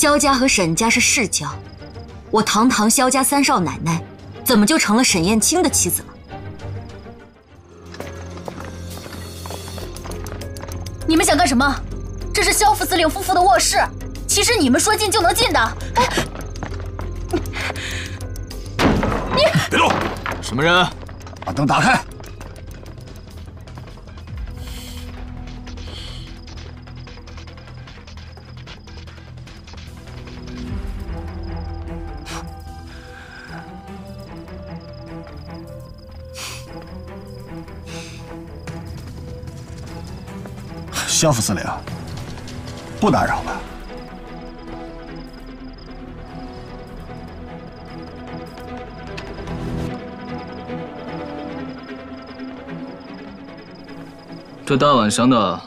萧家和沈家是世交，我堂堂萧家三少奶奶，怎么就成了沈燕青的妻子了？你们想干什么？这是萧副司令夫妇的卧室，岂是你们说进就能进的？哎，你别动！什么人啊？把灯打开。 萧副司令，不打扰了。这大晚上的，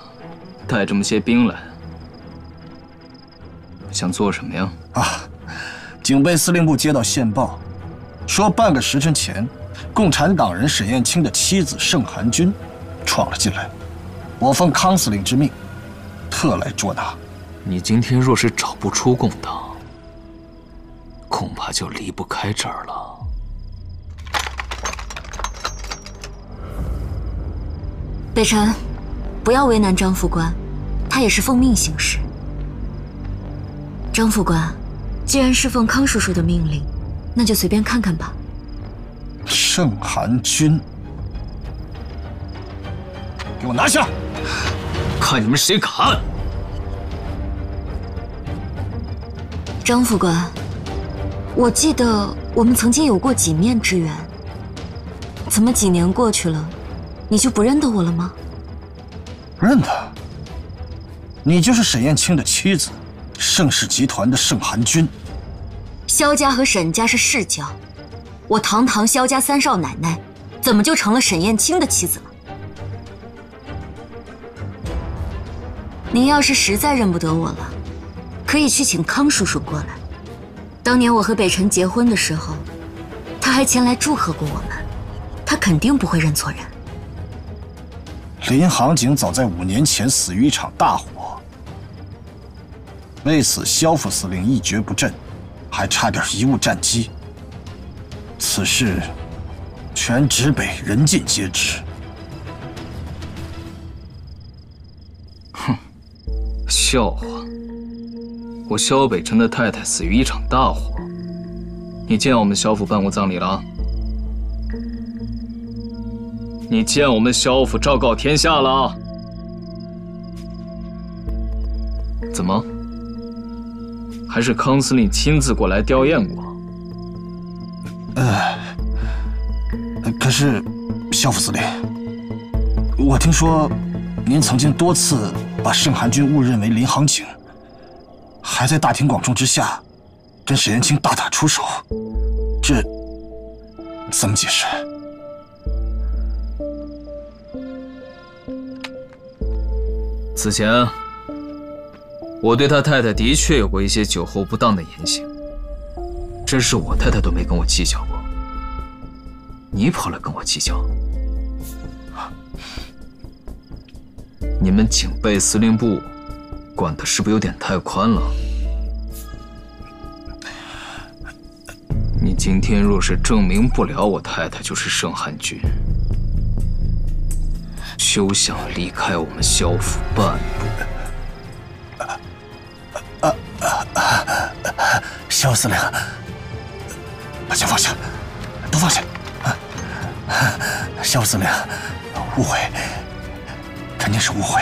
带这么些兵来，想做什么呀？啊！警备司令部接到线报，说半个时辰前，共产党人沈燕青的妻子盛寒君闯了进来。 我奉康司令之命，特来捉拿。你今天若是找不出共党，恐怕就离不开这儿了。北辰，不要为难张副官，他也是奉命行事。张副官，既然是奉康叔叔的命令，那就随便看看吧。盛寒君，给我拿下！ 看你们谁敢！张副官，我记得我们曾经有过几面之缘，怎么几年过去了，你就不认得我了吗？认得，你就是沈燕青的妻子，盛氏集团的盛寒君。萧家和沈家是世交，我堂堂萧家三少奶奶，怎么就成了沈燕青的妻子了？ 您要是实在认不得我了，可以去请康叔叔过来。当年我和北辰结婚的时候，他还前来祝贺过我们，他肯定不会认错人。林杭景早在5年前死于一场大火，为此萧副司令一蹶不振，还差点贻误战机。此事全直北人尽皆知。 笑话！我萧北辰的太太死于一场大火，你见我们萧府办过葬礼了？你见我们萧府昭告天下了？怎么？还是康司令亲自过来吊唁过？可是，萧副司令，我听说您曾经多次。 把盛寒君误认为林杭景，还在大庭广众之下跟沈延清大打出手，这怎么解释？此前，我对他太太的确有过一些酒后不当的言行，真是我太太都没跟我计较过，你跑来跟我计较。 你们警备司令部管的是不是有点太宽了？你今天若是证明不了我太太就是盛寒君，休想离开我们萧府半步。萧司令，把枪放下，都放下。萧司令，误会。 肯定是误会。